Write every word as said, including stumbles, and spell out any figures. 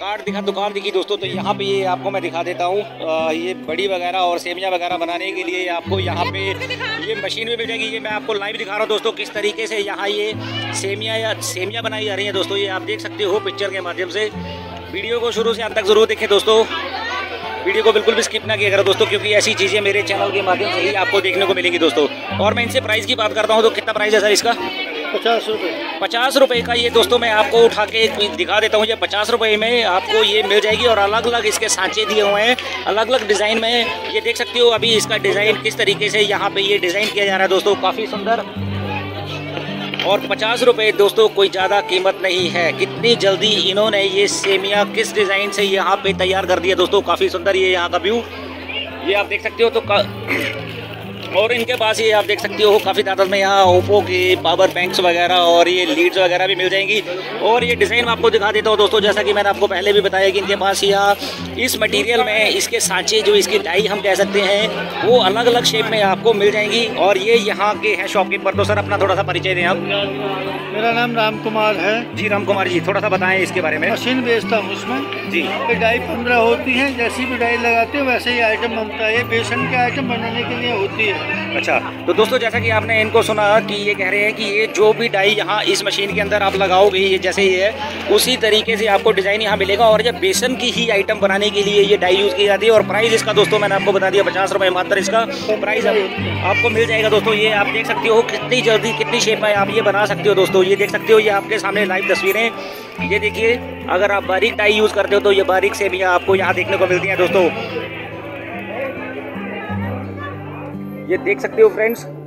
Card दिखा दुकान दिखी दोस्तों। तो यहाँ पे ये आपको मैं दिखा देता हूँ, ये बड़ी वगैरह और सेवियाँ वगैरह बनाने के लिए आपको यहाँ पे ये मशीन भी मिल जाएगी। ये मैं आपको लाइव दिखा रहा हूँ दोस्तों, किस तरीके से यहाँ ये सेवियाँ या सेवियाँ बनाई जा रही हैं दोस्तों। ये आप देख सकते हो पिक्चर के माध्यम से। वीडियो को शुरू से अंत तक ज़रूर देखें दोस्तों, वीडियो को बिल्कुल भी स्किप ना किया करो दोस्तों, क्योंकि ऐसी चीज़ें मेरे चैनल के माध्यम से ही आपको देखने को मिलेंगी दोस्तों। और मैं इनसे प्राइस की बात करता हूँ तो कितना प्राइस है सर इसका? पचास रुपये पचास रुपये का ये दोस्तों मैं आपको उठा के दिखा देता हूँ। ये पचास रुपये में आपको ये मिल जाएगी और अलग अलग इसके सांचे दिए हुए हैं, अलग अलग डिज़ाइन में। ये देख सकते हो अभी इसका डिज़ाइन किस तरीके से यहाँ पे ये डिज़ाइन किया जा रहा है दोस्तों, काफ़ी सुंदर। और पचास रुपये दोस्तों कोई ज़्यादा कीमत नहीं है। कितनी जल्दी इन्होंने ये सेमिया किस डिज़ाइन से यहाँ पे तैयार कर दिया दोस्तों, काफ़ी सुंदर। ये यहाँ का व्यू ये आप देख सकते हो। तो और इनके पास ये आप देख सकते हो काफ़ी तादाद में यहाँ ओप्पो के पावर बैंक्स वगैरह और ये लीड्स वगैरह भी मिल जाएंगी। और ये डिज़ाइन मैं आपको दिखा देता हूँ दोस्तों, जैसा कि मैंने आपको पहले भी बताया कि इनके पास यहाँ इस मटेरियल में इसके सांचे जो इसकी डाई हम कह सकते हैं वो अलग अलग शेप में आपको मिल जाएंगी। और ये यहाँ के हैं शॉपकीपर। तो सर अपना थोड़ा सा परिचय दें आप। मेरा नाम राम कुमार है जी। राम कुमार जी, थोड़ा सा बताएँ इसके बारे में। मशीन बेचता हूँ उसमें जी, डाई पंद्रह होती है, जैसी भी डाई लगाते हैं वैसे ही आइटम बनता है। बेसन के आइटम बनाने के लिए होती है। अच्छा, तो दोस्तों जैसा कि आपने इनको सुना कि ये कह रहे हैं कि ये जो भी डाई यहाँ इस मशीन के अंदर आप लगाओगे ये जैसे ये है उसी तरीके से आपको डिज़ाइन यहाँ मिलेगा। और जब बेसन की ही आइटम बनाने के लिए ये डाई यूज़ की जाती है। और प्राइस इसका दोस्तों मैंने आपको बता दिया पचास रुपये मात्र इसका प्राइस आप, आपको मिल जाएगा दोस्तों। ये आप देख सकते हो कितनी जल्दी कितनी शेप में आप ये बना सकते हो दोस्तों। ये देख सकते हो, ये आपके सामने लाइव तस्वीरें। ये देखिए, अगर आप बारीक डाई यूज़ करते हो तो ये बारीक से भी आपको यहाँ देखने को मिलती हैं दोस्तों। ये देख सकते हो फ्रेंड्स।